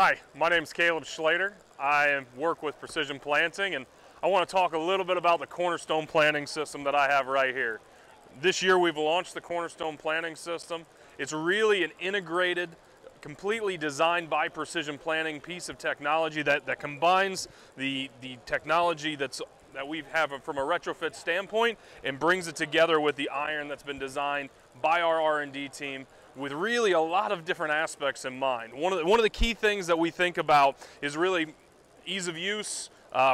Hi, my name is Caleb Schlater. I work with Precision Planting, and I want to talk a little bit about the Cornerstone Planting System that I have right here. This year we've launched the Cornerstone Planting System. It's really an integrated, completely designed by Precision Planting piece of technology that combines the technology that we have from a retrofit standpoint and brings it together with the iron that's been designed by our R&D team, with really a lot of different aspects in mind. One of the key things that we think about is really ease of use,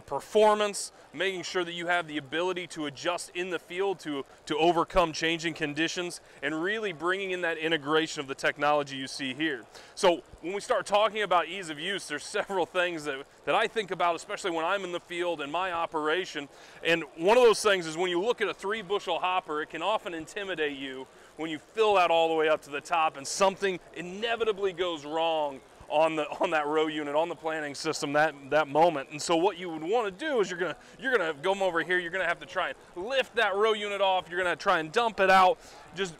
performance, making sure that you have the ability to adjust in the field to overcome changing conditions, and really bringing in that integration of the technology you see here. So when we start talking about ease of use, there's several things that I think about, especially when I'm in the field and my operation. And one of those things is when you look at a 3-bushel hopper, it can often intimidate you when you fill that all the way up to the top and something inevitably goes wrong on that row unit, on the planting system that moment. And so what you would want to do is you're gonna go over here, you're gonna have to try and lift that row unit off, you're gonna try and dump it out, just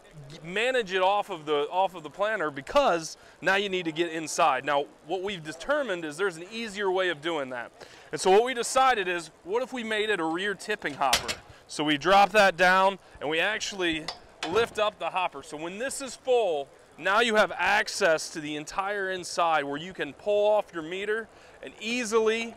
manage it off of the planter, because now you need to get inside. Now what we've determined is there's an easier way of doing that. And so what we decided is, what if we made it a rear tipping hopper? So we drop that down and we actually lift up the hopper. So when this is full, now you have access to the entire inside, where you can pull off your meter and easily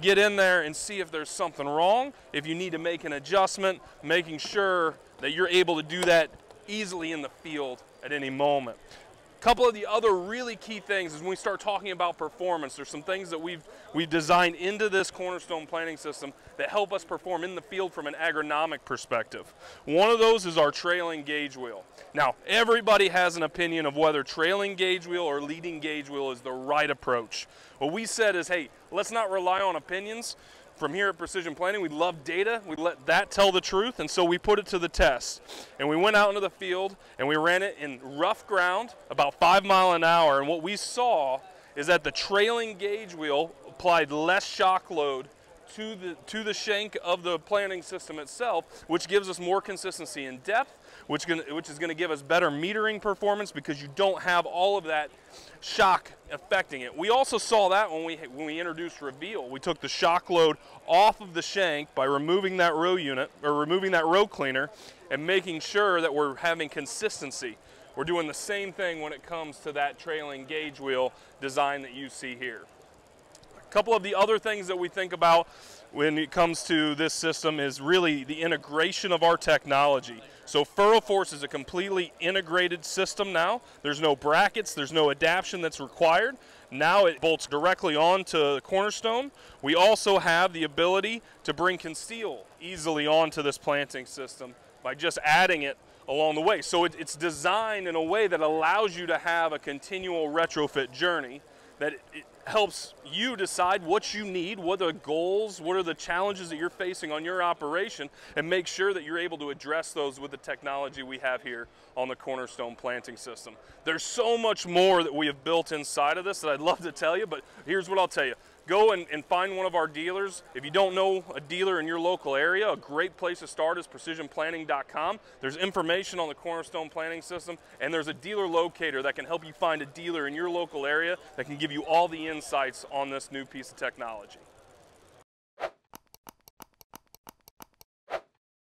get in there and see if there's something wrong, if you need to make an adjustment, making sure that you're able to do that easily in the field at any moment. A couple of the other really key things is when we start talking about performance, there's some things that we've designed into this Cornerstone Planting System that help us perform in the field from an agronomic perspective. One of those is our trailing gauge wheel. Now, everybody has an opinion of whether trailing gauge wheel or leading gauge wheel is the right approach. What we said is, hey, let's not rely on opinions. From here at Precision Planting, we love data, we let that tell the truth, and so we put it to the test. And we went out into the field and we ran it in rough ground, about 5 miles an hour, and what we saw is that the trailing gauge wheel applied less shock load to the shank of the planting system itself, which gives us more consistency in depth, which is going to give us better metering performance, because you don't have all of that shock affecting it. We also saw that when we introduced Reveal. We took the shock load off of the shank by removing that row unit, or removing that row cleaner, and making sure that we're having consistency. We're doing the same thing when it comes to that trailing gauge wheel design that you see here. A couple of the other things that we think about when it comes to this system is really the integration of our technology. So Furrow Force is a completely integrated system now. There's no brackets, there's no adaption that's required. Now it bolts directly onto the Cornerstone. We also have the ability to bring Conceal easily onto this planting system by just adding it along the way. So it's designed in a way that allows you to have a continual retrofit journey, that it helps you decide what you need, what are the goals, what are the challenges that you're facing on your operation, and make sure that you're able to address those with the technology we have here on the Cornerstone Planting System. There's so much more that we have built inside of this that I'd love to tell you, but here's what I'll tell you. Go and find one of our dealers. If you don't know a dealer in your local area, a great place to start is precisionplanting.com. There's information on the Cornerstone Planting System, and there's a dealer locator that can help you find a dealer in your local area that can give you all the insights on this new piece of technology.